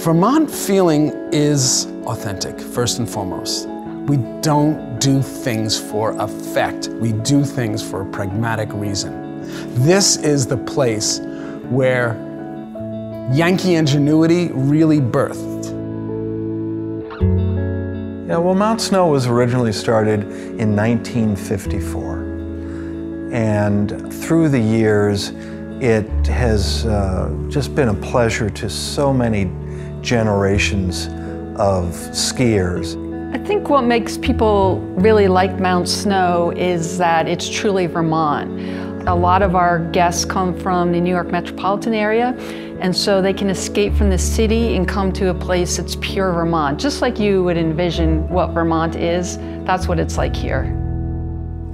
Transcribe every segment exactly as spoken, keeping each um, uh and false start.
Vermont feeling is authentic, first and foremost. We don't do things for effect. We do things for a pragmatic reason. This is the place where Yankee ingenuity really birthed. Yeah, well, Mount Snow was originally started in nineteen fifty-four. And through the years, it has uh, just been a pleasure to so many generations of skiers. I think what makes people really like Mount Snow is that it's truly Vermont. A lot of our guests come from the New York metropolitan area, and so they can escape from the city and come to a place that's pure Vermont. Just like you would envision what Vermont is, that's what it's like here.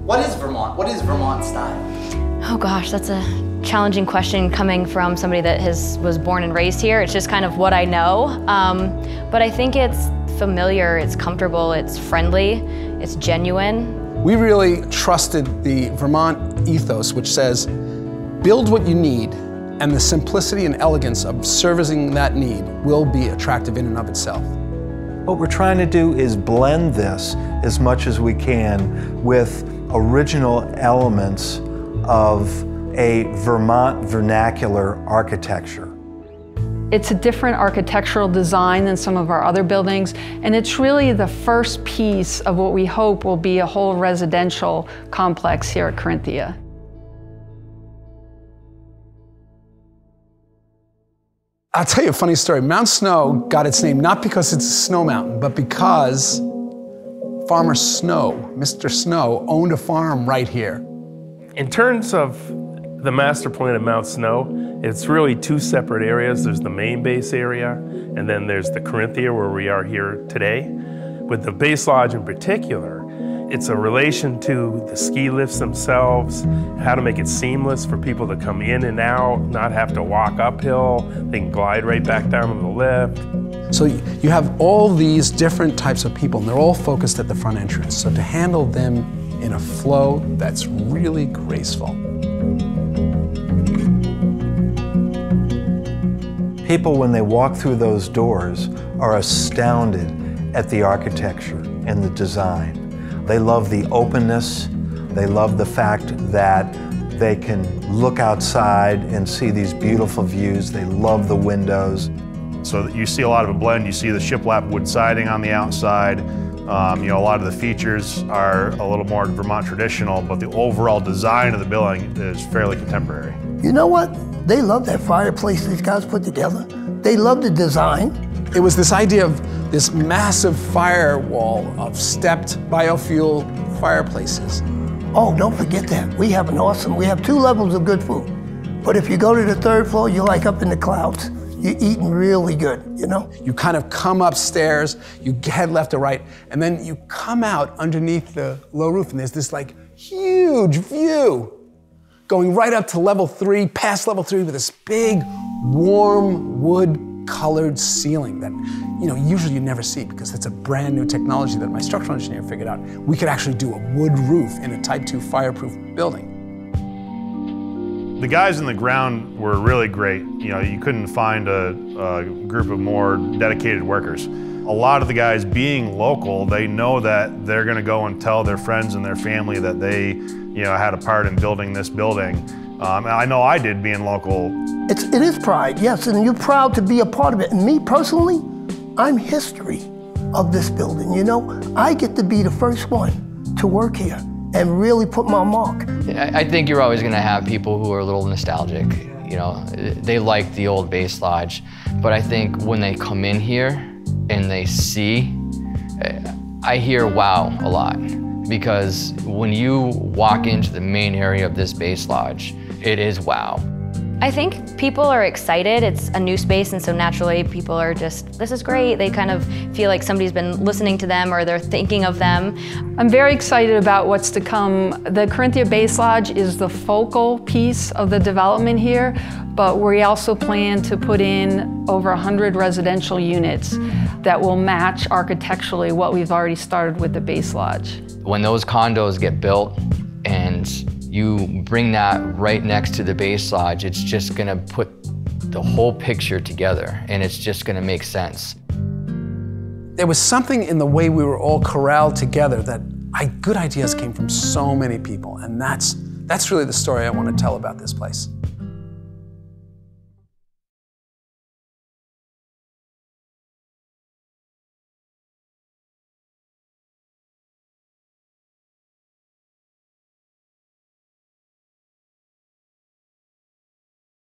What is Vermont? What is Vermont style? Oh gosh, that's a challenging question coming from somebody that has, was born and raised here. It's just kind of what I know. Um, but I think it's familiar, it's comfortable, it's friendly, it's genuine. We really trusted the Vermont ethos, which says, build what you need, and the simplicity and elegance of servicing that need will be attractive in and of itself. What we're trying to do is blend this as much as we can with original elements of a Vermont vernacular architecture. It's a different architectural design than some of our other buildings, and it's really the first piece of what we hope will be a whole residential complex here at Carinthia. I'll tell you a funny story. Mount Snow got its name not because it's a snow mountain, but because Farmer Snow, Mister Snow, owned a farm right here. In terms of the master plan of Mount Snow, it's really two separate areas. There's the main base area, and then there's the Carinthia, where we are here today. With the base lodge in particular, it's a relation to the ski lifts themselves, how to make it seamless for people to come in and out, not have to walk uphill. They can glide right back down on the lift. So you have all these different types of people, and they're all focused at the front entrance. So to handle them in a flow that's really graceful. People, when they walk through those doors, are astounded at the architecture and the design. They love the openness. They love the fact that they can look outside and see these beautiful views. They love the windows. So you see a lot of a blend. You see the shiplap wood siding on the outside. Um, you know, a lot of the features are a little more Vermont traditional, but the overall design of the building is fairly contemporary. You know what? They love that fireplace these guys put together. They love the design. It was this idea of this massive firewall of stepped biofuel fireplaces. Oh, don't forget that. We have an awesome, we have two levels of good food. But if you go to the third floor, you're like up in the clouds. You're eating really good, you know? You kind of come upstairs, you head left to right, and then you come out underneath the low roof, and there's this like huge view going right up to level three, past level three, with this big, warm, wood-colored ceiling that, you know, usually you never see, because it's a brand new technology that my structural engineer figured out. We could actually do a wood roof in a type two fireproof building. The guys on the ground were really great. You know, you couldn't find a, a group of more dedicated workers. A lot of the guys being local, they know that they're gonna go and tell their friends and their family that they, you know, had a part in building this building. Um, I know I did, being local. It's, it is pride, yes, and you're proud to be a part of it. And me personally, I'm history of this building, you know? I get to be the first one to work here and really put my mark. I think you're always gonna have people who are a little nostalgic. You know, they like the old base lodge, but I think when they come in here, and they see, I hear wow a lot, because when you walk into the main area of this base lodge, it is wow. I think people are excited. It's a new space, and so naturally people are just, this is great. They kind of feel like somebody's been listening to them, or they're thinking of them. I'm very excited about what's to come. The Carinthia Base Lodge is the focal piece of the development here, but we also plan to put in over one hundred residential units that will match architecturally what we've already started with the Base Lodge. When those condos get built and you bring that right next to the base lodge, it's just gonna put the whole picture together, and it's just going to make sense. There was something in the way we were all corralled together that I, good ideas came from so many people, and that's, that's really the story I want to tell about this place.